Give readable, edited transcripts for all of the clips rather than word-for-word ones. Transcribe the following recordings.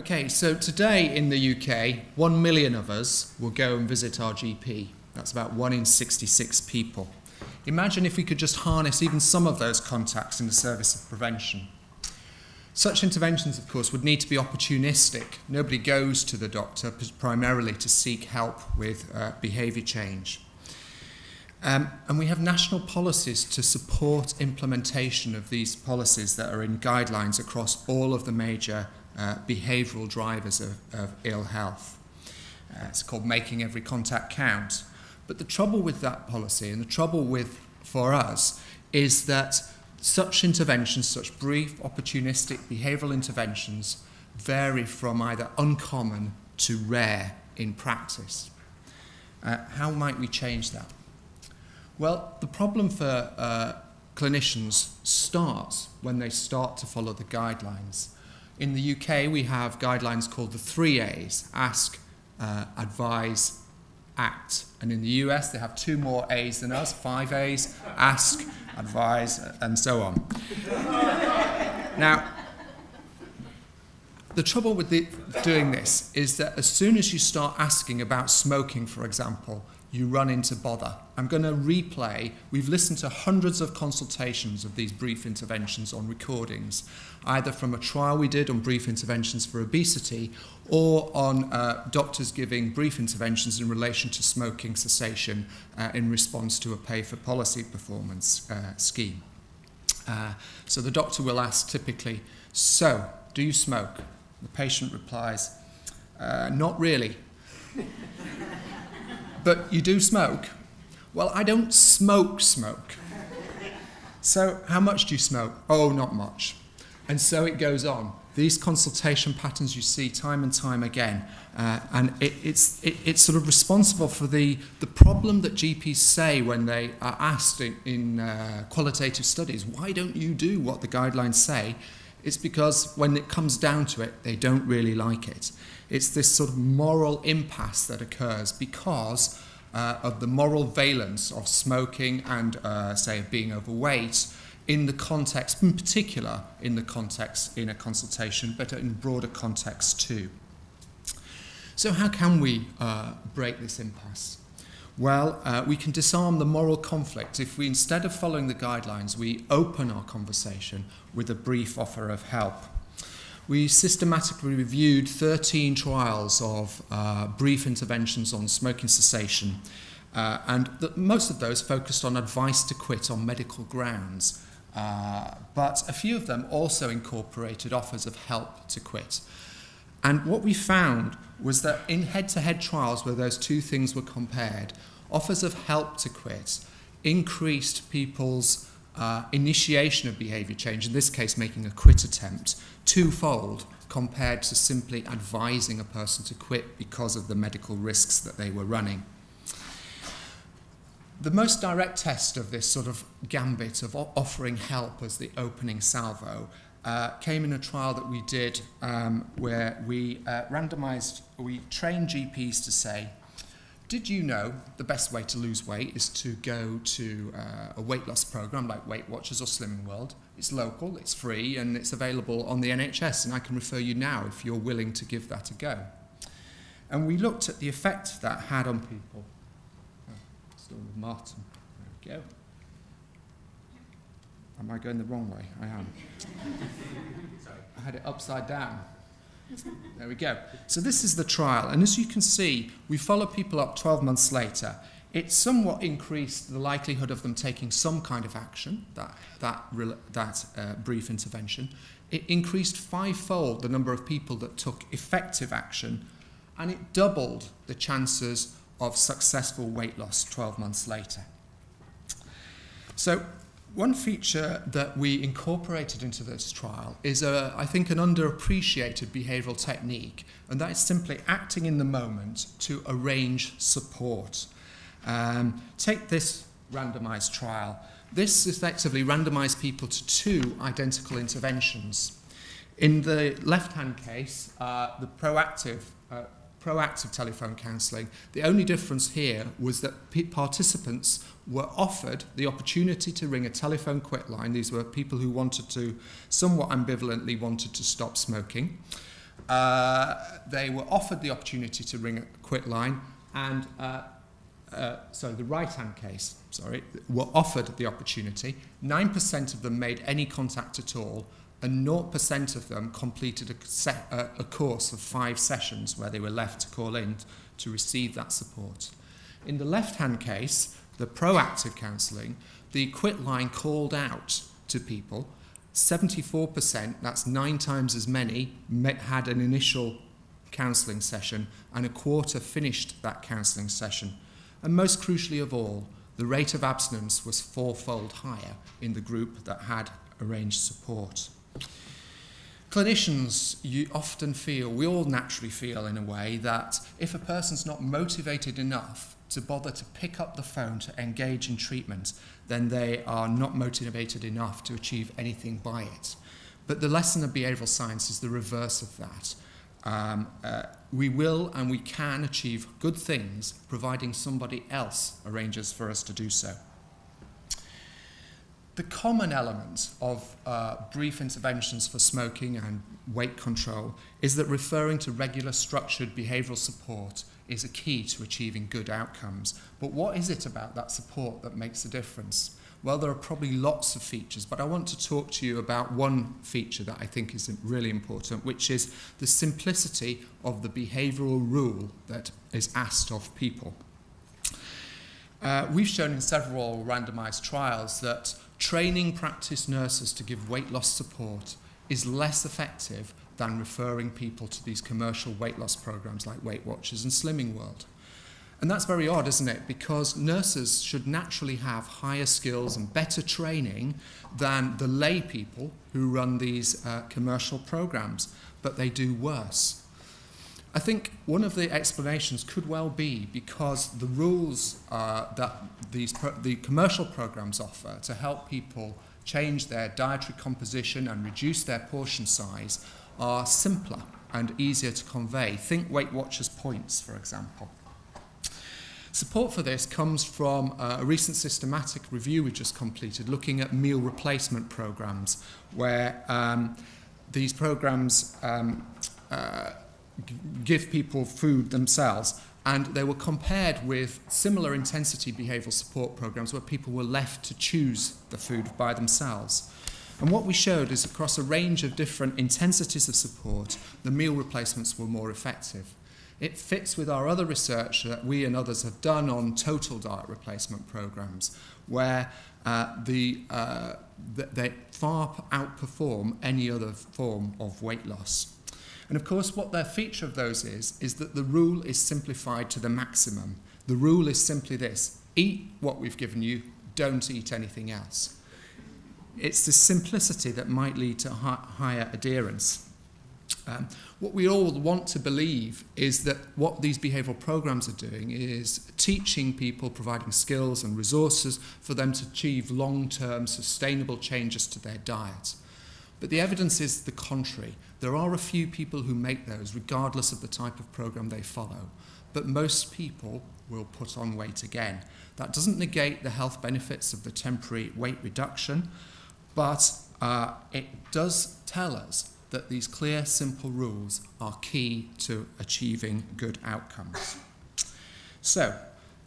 Okay, so today in the UK, 1 million of us will go and visit our GP. That's about 1 in 66 people. Imagine if we could just harness even some of those contacts in the service of prevention. Such interventions, of course, would need to be opportunistic. Nobody goes to the doctor primarily to seek help with behaviour change. And we have national policies to support implementation of these policies that are in guidelines across all of the major behavioural drivers of ill health. It's called Making Every Contact Count. But the trouble with that policy and the trouble with, for us, is that such interventions, such brief, opportunistic behavioural interventions, vary from either uncommon to rare in practice. How might we change that? Well, the problem for clinicians starts when they start to follow the guidelines. In the UK, we have guidelines called the 3 A's, ask, advise, act. And in the US, they have 2 more A's than us, 5 A's, ask, advise, and so on. Now, the trouble with doing this is that as soon as you start asking about smoking, for example, you run into bother. I'm going to replay. We've listened to hundreds of consultations of these brief interventions on recordings, either from a trial we did on brief interventions for obesity or on doctors giving brief interventions in relation to smoking cessation in response to a pay-for-policy performance scheme. So the doctor will ask typically, "So, do you smoke?" The patient replies, "Not really." "But you do smoke?" "Well, I don't smoke." "So how much do you smoke?" "Oh, not much." And so it goes on. These consultation patterns you see time and time again. And it's sort of responsible for the problem that GPs say when they are asked in qualitative studies, why don't you do what the guidelines say? It's because when it comes down to it, they don't really like it. It's this sort of moral impasse that occurs because of the moral valence of smoking and, say, of being overweight in the context, in particular in the context in a consultation, but in broader context too. So how can we break this impasse? Well, we can disarm the moral conflict if we, instead of following the guidelines, we open our conversation with a brief offer of help. We systematically reviewed 13 trials of brief interventions on smoking cessation, and most of those focused on advice to quit on medical grounds, but a few of them also incorporated offers of help to quit. And what we found was that in head-to-head trials where those two things were compared, offers of help to quit increased people's initiation of behaviour change, in this case making a quit attempt, twofold compared to simply advising a person to quit because of the medical risks that they were running. The most direct test of this sort of gambit of offering help as the opening salvo came in a trial that we did where we we trained GPs to say, did you know the best way to lose weight is to go to a weight loss program like Weight Watchers or Slimming World? It's local, it's free, and it's available on the NHS, and I can refer you now if you're willing to give that a go. And we looked at the effect that had on people. Oh, still with Martin, there we go. Am I going the wrong way? I am. Sorry. I had it upside down. There we go. So this is the trial. And as you can see, we follow people up 12 months later. It somewhat increased the likelihood of them taking some kind of action, that brief intervention. It increased 5-fold the number of people that took effective action, and it doubled the chances of successful weight loss 12 months later. So one feature that we incorporated into this trial is, I think, an underappreciated behavioural technique, and that is simply acting in the moment to arrange support. Take this randomised trial. This effectively randomised people to 2 identical interventions. In the left-hand case, the proactive telephone counselling. The only difference here was that participants were offered the opportunity to ring a telephone quit line. These were people who wanted to, somewhat ambivalently, wanted to stop smoking. They were offered the opportunity to ring a quit line, and so the right-hand case, sorry, were offered the opportunity. 9% of them made any contact at all, and 0% of them completed a course of 5 sessions where they were left to call in to receive that support. In the left-hand case, the proactive counselling, the quit line called out to people. 74%, that's 9 times as many, had an initial counselling session, and 25% finished that counselling session. And most crucially of all, the rate of abstinence was 4-fold higher in the group that had arranged support. Clinicians, you often feel, we all naturally feel in a way, that if a person's not motivated enough to bother to pick up the phone to engage in treatment, then they are not motivated enough to achieve anything by it. But the lesson of behavioural science is the reverse of that. We will and we can achieve good things, providing somebody else arranges for us to do so. The common element of brief interventions for smoking and weight control is that referring to regular structured behavioural support is a key to achieving good outcomes. But what is it about that support that makes a difference? Well, there are probably lots of features, but I want to talk to you about one feature that I think is really important, which is the simplicity of the behavioural rule that is asked of people. We've shown in several randomised trials that training practice nurses to give weight loss support is less effective than referring people to these commercial weight loss programs like Weight Watchers and Slimming World. And that's very odd, isn't it? Because nurses should naturally have higher skills and better training than the lay people who run these commercial programs, but they do worse. I think one of the explanations could well be because the rules that the commercial programs offer to help people change their dietary composition and reduce their portion size are simpler and easier to convey. Think Weight Watchers points, for example. Support for this comes from a recent systematic review we just completed looking at meal replacement programs, where these programs give people food themselves, and they were compared with similar intensity behavioural support programs where people were left to choose the food by themselves. And what we showed is across a range of different intensities of support, the meal replacements were more effective. It fits with our other research that we and others have done on total diet replacement programs, where they far outperform any other form of weight loss. And of course, what their feature of those is that the rule is simplified to the maximum. The rule is simply this: eat what we've given you, don't eat anything else. It's the simplicity that might lead to higher adherence. What we all want to believe is that what these behavioural programs are doing is teaching people, providing skills and resources for them to achieve long-term sustainable changes to their diet. But the evidence is the contrary. There are a few people who make those, regardless of the type of program they follow. But most people will put on weight again. That doesn't negate the health benefits of the temporary weight reduction, but it does tell us that these clear, simple rules are key to achieving good outcomes. So,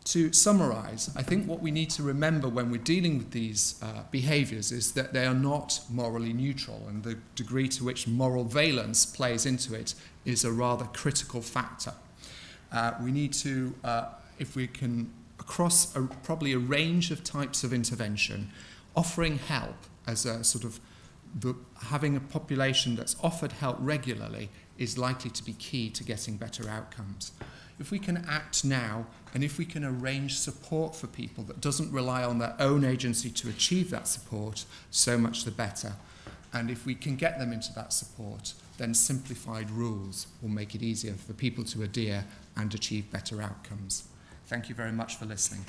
to summarise, I think what we need to remember when we're dealing with these behaviours is that they are not morally neutral, and the degree to which moral valence plays into it is a rather critical factor. We need to, if we can, across probably a range of types of intervention, offering help as a sort of, having a population that's offered help regularly is likely to be key to getting better outcomes. If we can act now, and if we can arrange support for people that doesn't rely on their own agency to achieve that support, so much the better. And if we can get them into that support, then simplified rules will make it easier for people to adhere and achieve better outcomes. Thank you very much for listening.